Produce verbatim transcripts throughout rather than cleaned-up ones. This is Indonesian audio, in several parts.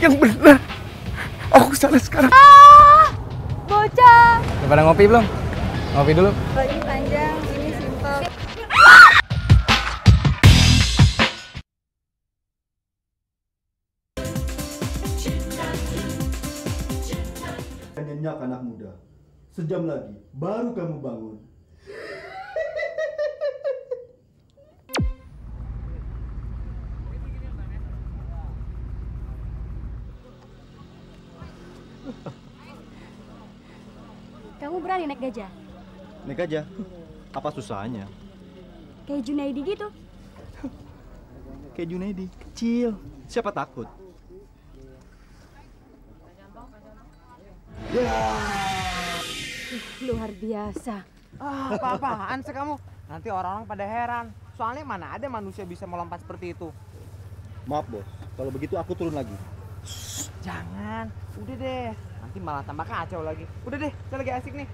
yang benar. Aku salah sekarang. Ah, bocah. Udah pada ngopi belum? Ngopi dulu. Oh, ini panjang, ini simple. Ah! Nyenyak anak muda. Sejam lagi baru kamu bangun. Kamu berani naik gajah? Naik gajah? Apa susahnya? Kayak Junaidi gitu. Kayak Junaidi, kecil. Siapa takut? Yeah. Luar biasa. Ah, apa-apaan sih kamu? Nanti orang-orang pada heran. Soalnya mana ada manusia bisa melompat seperti itu. Maaf bos, kalau begitu aku turun lagi. Shh, jangan, udah deh. Nanti malah tambah kacau lagi. Udah deh, saya lagi asik nih.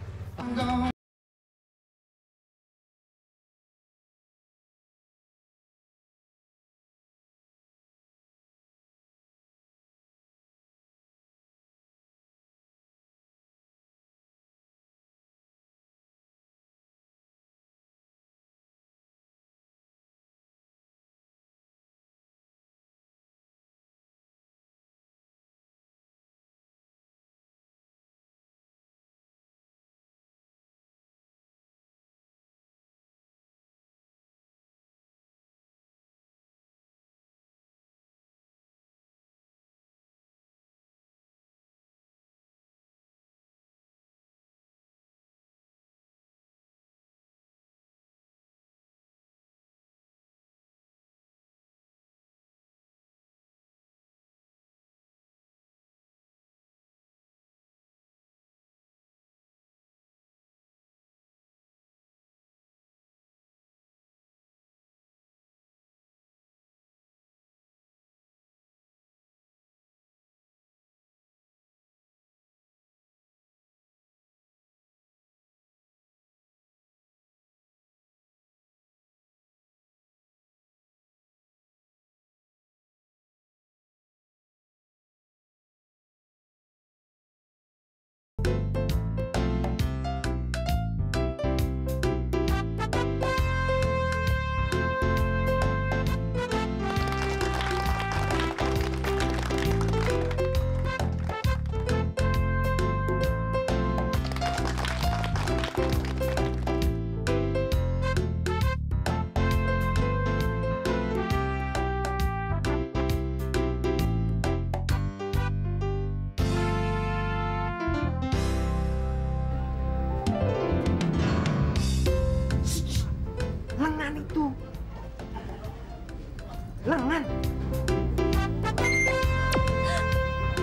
Lengan.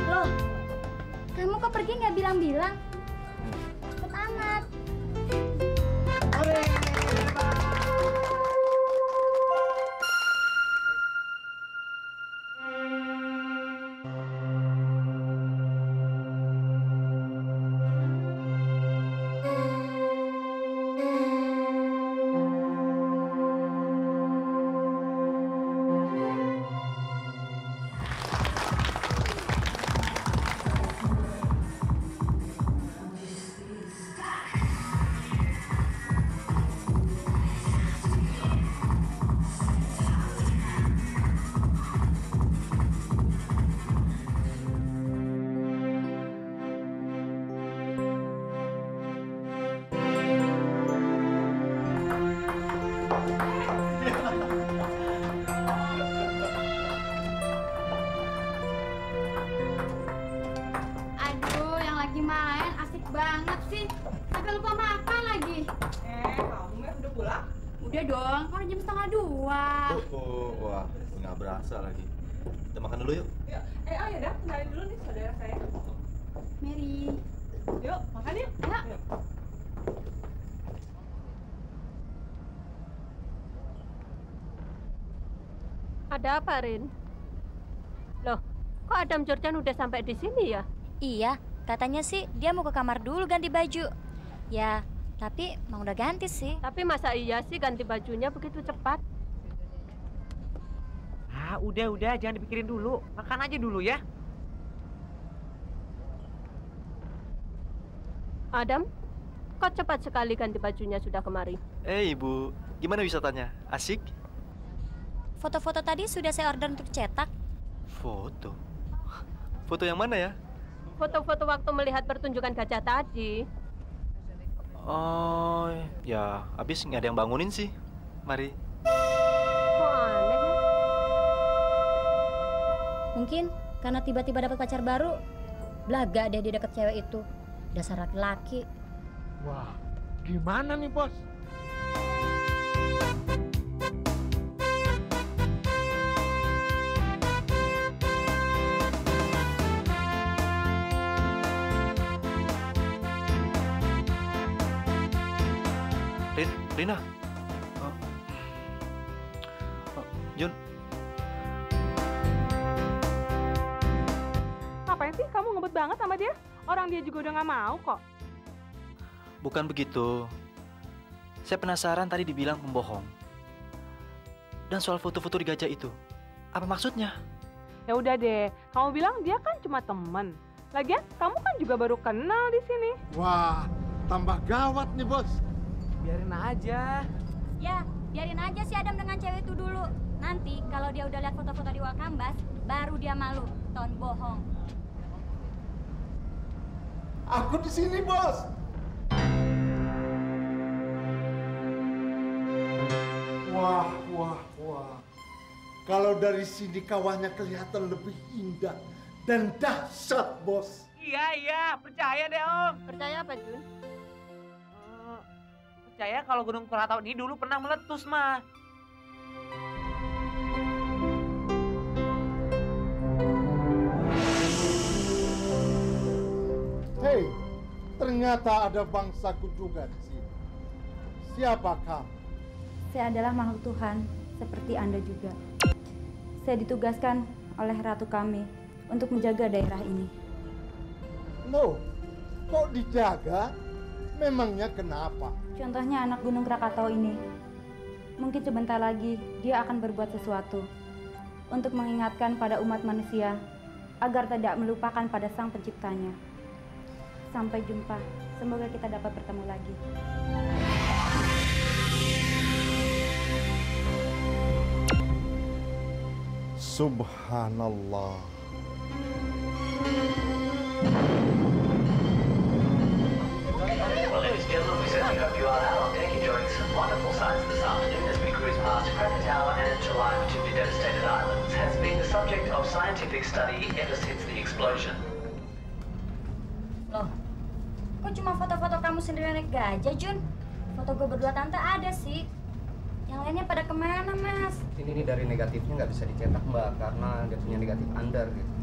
Loh, kamu kok pergi nggak bilang-bilang? Cepet amat. Banget sih, tapi lupa makan lagi. Eh, kamu udah pulang? Udah dong, kan jam setengah dua. Oh, oh, wah, nggak berasa lagi. Kita makan dulu yuk. Yuk. Eh, ayo dah, kenalin dulu nih saudara saya. Mary. Yuk, makan yuk. Enak. Yuk. Ada apa, Rin? Loh, kok Adam Jordan udah sampai di sini ya? Iya. Katanya sih dia mau ke kamar dulu ganti baju. Ya, tapi mau udah ganti sih. Tapi masa iya sih ganti bajunya begitu cepat? Ah, udah-udah jangan dipikirin dulu. Makan aja dulu ya. Adam, kau cepat sekali ganti bajunya sudah kemari. Eh, hey, Ibu, gimana wisatanya? Asik? Foto-foto tadi sudah saya order untuk cetak. Foto? Foto yang mana ya? Foto-foto waktu melihat pertunjukan gajah tadi. Oh, ya habis nggak ada yang bangunin sih. Mari. Kok aneh? Mungkin karena tiba-tiba dapat pacar baru, belaga deh di deket cewek itu. Dasar laki-laki. Wah, gimana nih, Bos? Rin, Rina. Oh. Oh, Jun. Ngapain sih kamu ngebut banget sama dia? Orang dia juga udah gak mau kok. Bukan begitu. Saya penasaran tadi dibilang pembohong. Dan soal foto-foto di gajah itu, apa maksudnya? Ya udah deh, kamu bilang dia kan cuma temen. Lagian kamu kan juga baru kenal di sini. Wah, tambah gawat nih, Bos. Biarin aja. Ya, biarin aja si Adam dengan cewek itu dulu. Nanti kalau dia udah lihat foto-foto di Way Kambas, baru dia malu, ton bohong. Aku di sini, Bos. Wah, wah, wah. Kalau dari sini kawahnya kelihatan lebih indah dan dahsyat, Bos. Iya, iya. Percaya deh, Om. Percaya apa, Jun? Uh, percaya kalau Gunung Krakatau ini dulu pernah meletus, mah. Hei, ternyata ada bangsaku juga di sini. Siapa kamu? Saya adalah makhluk Tuhan, seperti Anda juga. Saya ditugaskan oleh ratu kami untuk menjaga daerah ini. Loh, kok dijaga? Memangnya kenapa? Contohnya anak Gunung Krakatau ini. Mungkin sebentar lagi dia akan berbuat sesuatu untuk mengingatkan pada umat manusia agar tidak melupakan pada Sang Penciptanya. Sampai jumpa. Semoga kita dapat bertemu lagi. Subhanallah. Ladies and gentlemen, we certainly hope you are well. Thank you for enjoying some wonderful sights this afternoon as we cruise past Krakatau and its relatively devastated islands has been the subject of scientific study ever since the explosion. Loh, kok cuma foto-foto kamu sendiri naik gajah, Jun? Foto gue berdua tante ada sih. Yang lainnya pada kemana, Mas? Ini nih dari negatifnya nggak bisa dicetak, Mbak, karena dia punya negatif under gitu.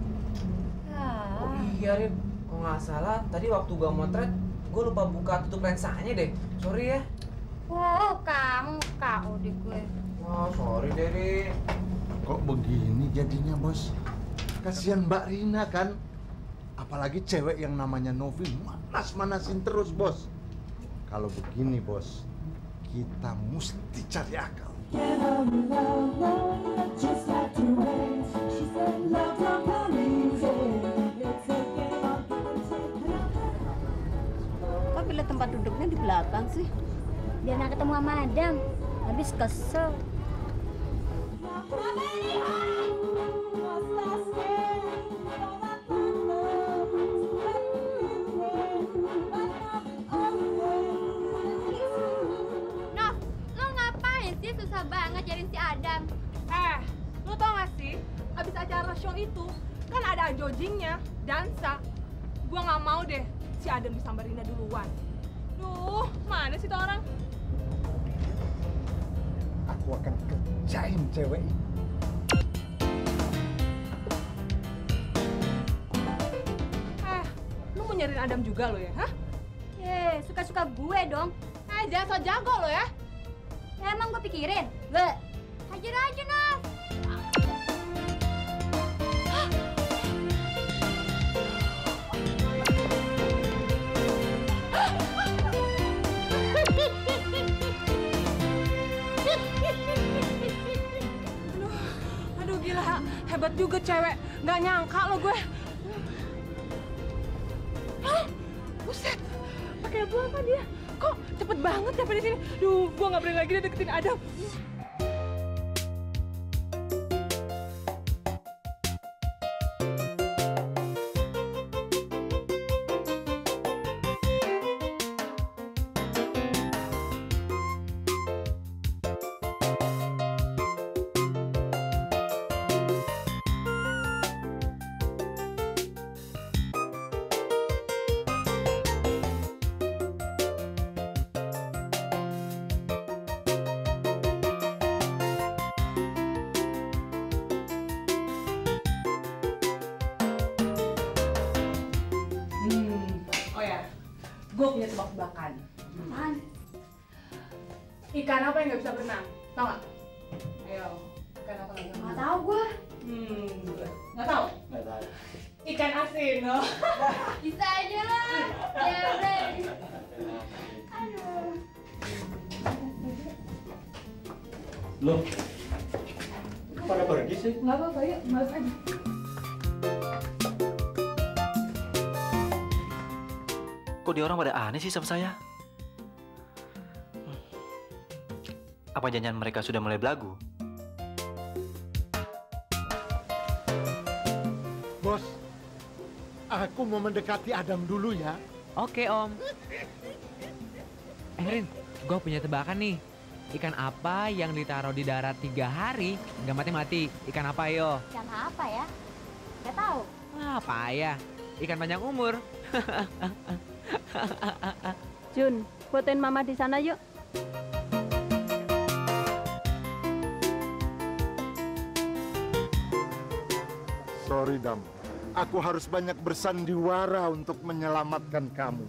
Ah. Oh iya, Rin. Kok nggak salah, tadi waktu gue motret, gue lupa buka tutup lensanya deh. Sorry ya. Wow, kamu kau di gue. Wah, sorry deh, Rin. Kok begini jadinya, Bos? Kasihan Mbak Rina kan? Apalagi cewek yang namanya Novi manas-manasin terus, Bos. Kalau begini, Bos, kita mesti cari akal. Kok pilih tempat duduknya di belakang sih? Biar nggak ketemu sama Adam, habis kesel. Si Adam. Eh, lu tau gak sih? Abis acara show itu kan ada jojingnya, dansa. Gua nggak mau deh si Adam disambar Rina duluan. Duh, mana sih tuh orang? Aku akan kerjain cewek. Eh, lu mau nyariin Adam juga lo ya, hah? Eh, suka-suka gue dong. Eh, jangan so jago lo ya. Ya, emang gue pikirin, bleh. Hajar aja, Naf! Aduh, aduh gila. Hebat juga cewek. Nggak nyangka lo gue. Hah? Buset. pakai buah kan dia? Kok cepet banget sampai di sini? Duh, gua nggak boleh lagi deketin Adam. Tebak-tebakan. Apaan? Ikan apa yang nggak bisa berenang? Tau nggak? Ayo, ikan apa yang nggak bisa berenang? Nggak tau gue. Hmm, nggak tau? Nggak tau. Ikan asin, no? Bisa aja lah. Ya, bener. Aduh. Loh, pada pergi sih? Nggak apa-apa, yuk. Males aja. Kok dia orang pada aneh sih sama saya? Hmm. Apa janjian mereka sudah mulai belagu? Bos, aku mau mendekati Adam dulu ya. Oke, Om. Eh, Rin, gue punya tebakan nih. Ikan apa yang ditaruh di darat tiga hari nggak mati-mati? Ikan apa, yo? Ikan apa ya? Nggak tahu. Apa ya? Ikan panjang umur. Jun, fotoin mama di sana yuk. Sorry Dam, aku harus banyak bersandiwara untuk menyelamatkan kamu.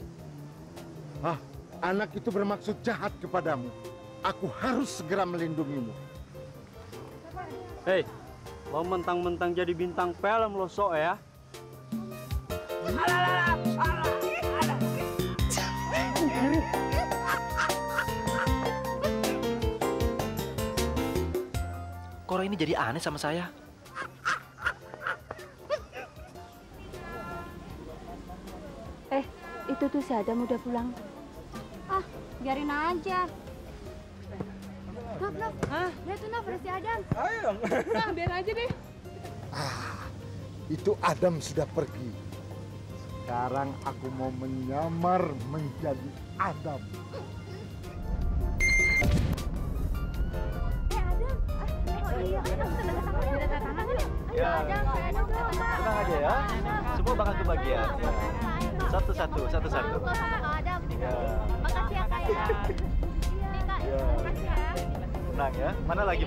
Ah, anak itu bermaksud jahat kepadamu. Aku harus segera melindungimu. Hei, lo mentang-mentang jadi bintang film lo sok ya. Alara, Alara. Orang ini jadi aneh sama saya. Eh, itu tuh si Adam udah pulang. Ah, biarin aja. Naf, Naf. Hah? Dia tuh Naf, si Adam. Ayo dong. Nah, biarin aja deh. Ah, itu Adam sudah pergi. Sekarang aku mau menyamar menjadi Adam. Iya, kita tanda tangan, tanda tangan ya. Ya, tenang aja ya. Semua bakal kebagian. Satu-satu, satu-satu. Makasih ya, Kak. Iya. Tenang ya. Mana lagi?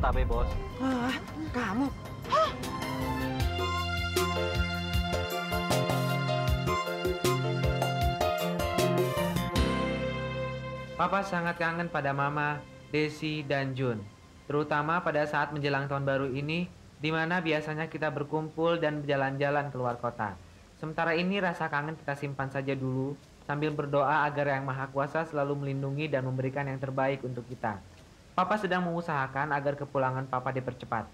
Tabe, Bos. Hah, kamu? Hah? Papa sangat kangen pada Mama, Desi, dan Jun, terutama pada saat menjelang tahun baru ini, di mana biasanya kita berkumpul dan berjalan-jalan keluar kota. Sementara ini rasa kangen kita simpan saja dulu, sambil berdoa agar Yang Maha Kuasa selalu melindungi dan memberikan yang terbaik untuk kita. Papa sedang mengusahakan agar kepulangan Papa dipercepat.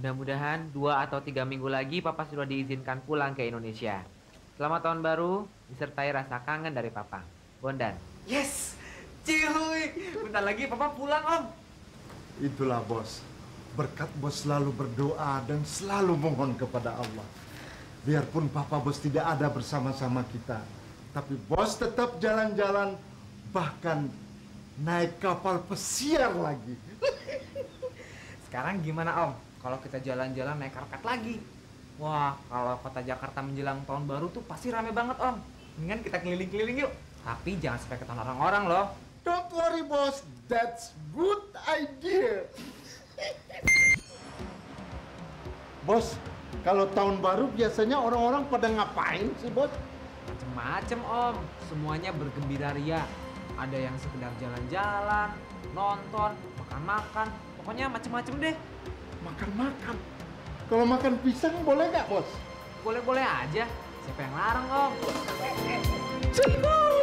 Mudah-mudahan dua atau tiga minggu lagi Papa sudah diizinkan pulang ke Indonesia. Selamat tahun baru, disertai rasa kangen dari Papa. Bondan. Yes! Cihuy, bentar lagi Papa pulang, Om. Itulah, Bos. Berkat Bos selalu berdoa dan selalu mohon kepada Allah. Biarpun Papa Bos tidak ada bersama-sama kita, tapi Bos tetap jalan-jalan, bahkan naik kapal pesiar lagi. Sekarang gimana, Om? Kalau kita jalan-jalan naik Krakatau lagi? Wah, kalau kota Jakarta menjelang tahun baru tuh pasti rame banget, Om. Mendingan kita keliling-keliling yuk. Tapi jangan sampai ketahuan orang-orang loh. Don't worry, Bos. That's good idea. Bos, kalau tahun baru biasanya orang-orang pada ngapain sih, Bos? Macem-macem, Om. Semuanya bergembira ria. Ada yang sekedar jalan-jalan, nonton, makan-makan. Pokoknya macem-macem deh. Makan-makan? Kalau makan pisang boleh nggak, Bos? Boleh-boleh aja. Siapa yang larang, Om? Cihuy!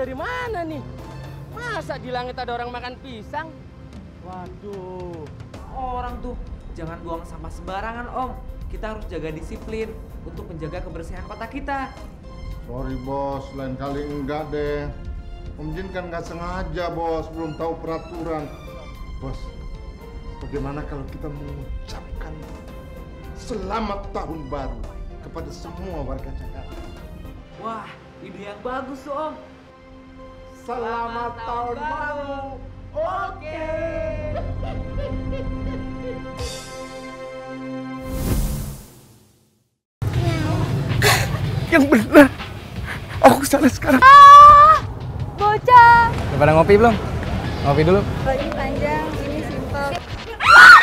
dari mana nih? Masa di langit ada orang makan pisang? Waduh, orang tuh jangan buang sampah sembarangan, Om. Kita harus jaga disiplin untuk menjaga kebersihan kota kita. Sorry, Bos. Lain kali enggak deh. Om Jin kan nggak sengaja, Bos. Belum tahu peraturan. Bos, bagaimana kalau kita mengucapkan selamat tahun baru kepada semua warga Jakarta? Wah, ide yang bagus, Om. Selamat, selamat tahun, tahun baru. baru. Oke. Yang benar. Aku kesana sekarang. Ah, bocah. Udah pada ngopi belum? Ngopi dulu. Kalau ini panjang, ini simple. Ah!